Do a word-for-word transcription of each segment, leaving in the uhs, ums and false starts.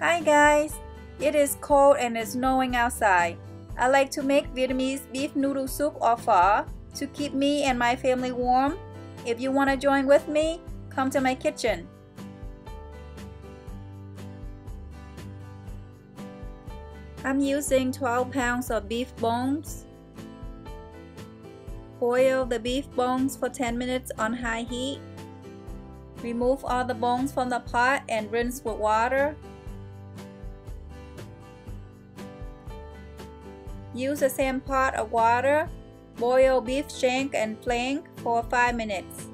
Hi guys! It is cold and it's snowing outside. I like to make Vietnamese beef noodle soup or phở to keep me and my family warm. If you want to join with me, come to my kitchen. I'm using twelve pounds of beef bones. Boil the beef bones for ten minutes on high heat. Remove all the bones from the pot and rinse with water. Use the same pot of water. Boil beef shank and flank for five minutes.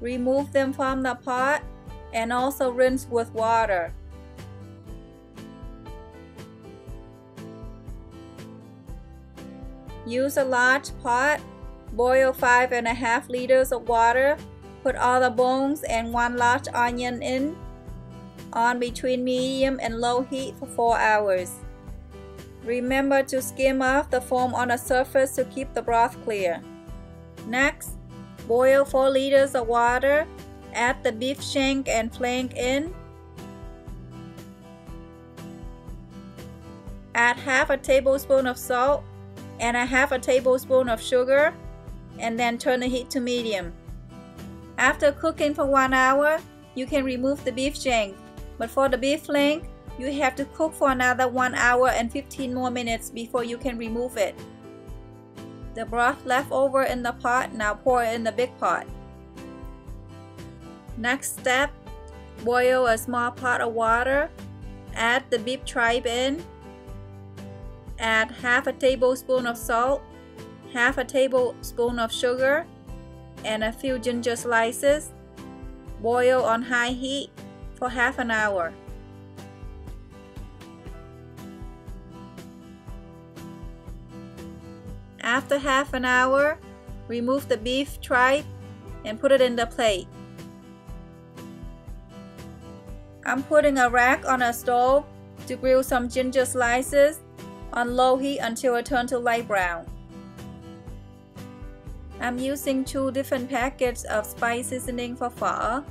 Remove them from the pot and also rinse with water. Use a large pot. Boil five and a half liters of water. Put all the bones and one large onion in. On between medium and low heat for four hours. Remember to skim off the foam on the surface to keep the broth clear. Next, boil four liters of water. Add the beef shank and flank in. Add half a tablespoon of salt and a half a tablespoon of sugar, and then turn the heat to medium. After cooking for one hour, you can remove the beef shank. But for the beef flank, you have to cook for another one hour and fifteen more minutes before you can remove it. The broth left over in the pot, now pour it in the big pot. Next step, boil a small pot of water. Add the beef tripe in. Add half a tablespoon of salt, half a tablespoon of sugar, and a few ginger slices. Boil on high heat for half an hour. After half an hour, remove the beef tripe and put it in the plate. I'm putting a rack on a stove to grill some ginger slices on low heat until it turns to light brown. I'm using two different packets of spice seasoning for phở.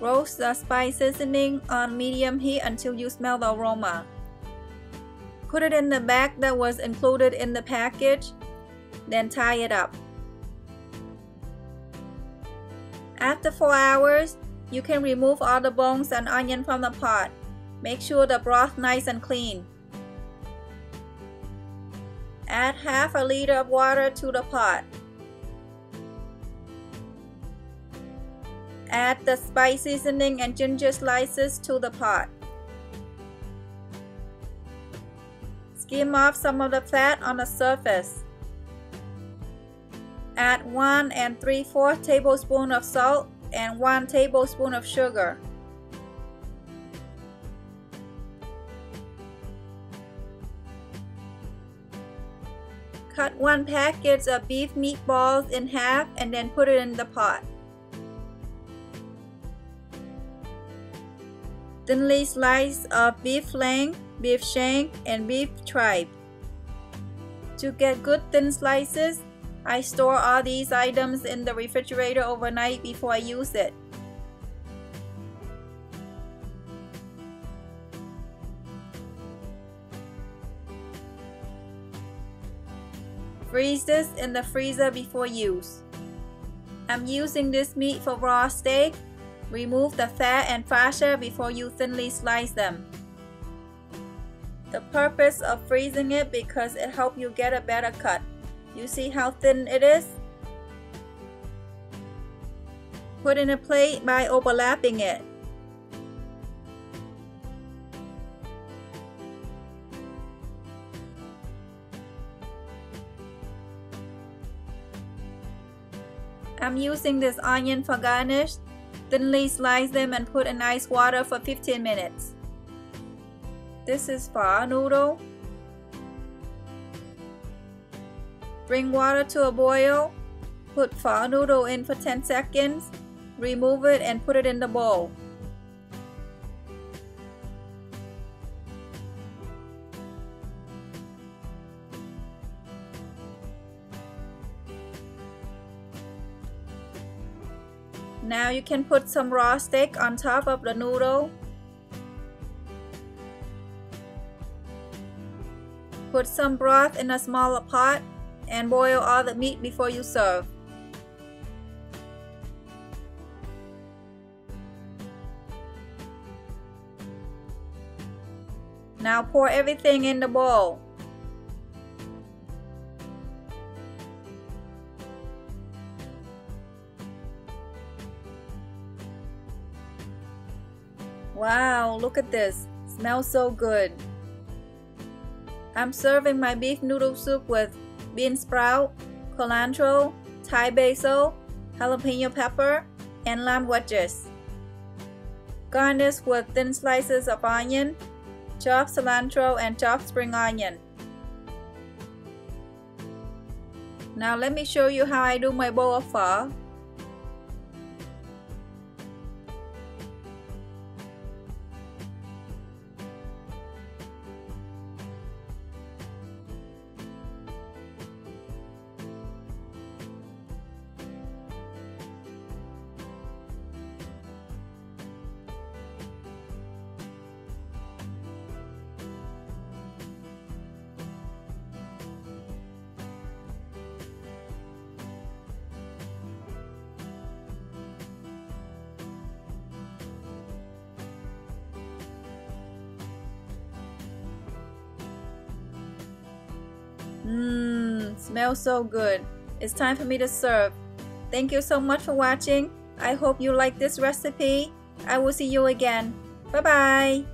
Roast the spice seasoning on medium heat until you smell the aroma. Put it in the bag that was included in the package, then tie it up. After four hours, you can remove all the bones and onion from the pot. Make sure the broth is nice and clean. Add half a liter of water to the pot. Add the spice seasoning and ginger slices to the pot. Skim off some of the fat on the surface. Add one and three-fourths tablespoon of salt and one tablespoon of sugar. Cut one packet of beef meatballs in half and then put it in the pot. Thinly slice of beef flank, beef shank, and beef tripe. To get good thin slices, I store all these items in the refrigerator overnight before I use it. Freeze this in the freezer before use. I'm using this meat for raw steak. Remove the fat and fascia before you thinly slice them. The purpose of freezing it because it helps you get a better cut. You see how thin it is? Put in a plate by overlapping it. I'm using this onion for garnish. Thinly slice them and put in ice water for fifteen minutes. This is phở noodle. Bring water to a boil. Put phở noodle in for ten seconds. Remove it and put it in the bowl. Now you can put some raw steak on top of the noodle. Put some broth in a smaller pot and boil all the meat before you serve. Now pour everything in the bowl. Wow, look at this. Smells so good. I'm serving my beef noodle soup with bean sprout, cilantro, Thai basil, jalapeno pepper, and lamb wedges. Garnish with thin slices of onion, chopped cilantro, and chopped spring onion. Now let me show you how I do my bowl of pho. Mmm, smells so good. It's time for me to serve. Thank you so much for watching. I hope you like this recipe. I will see you again. Bye bye.